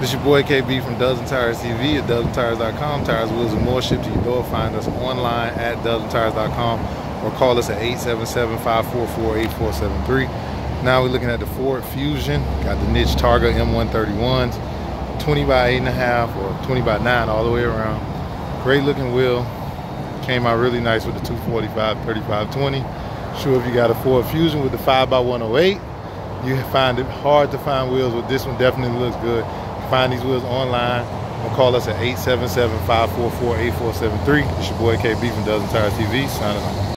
This your boy KB from DUBSandTires TV at DUBSandTires.com. Tires, wheels, and more shipped to your door. Find us online at DUBSandTires.com or call us at 877-544-8473. Now we're looking at the Ford Fusion. Got the niche Targa M131s, 20 by 8.5 or 20 by 9 all the way around. Great looking wheel. Came out really nice with the 245-35-20. Sure, if you got a Ford Fusion with the 5x108, you find it hard to find wheels with this one. Definitely looks good. Find these wheels online or call us at 877-544-8473. It's your boy KB from DUBSandTires TV. Signing off.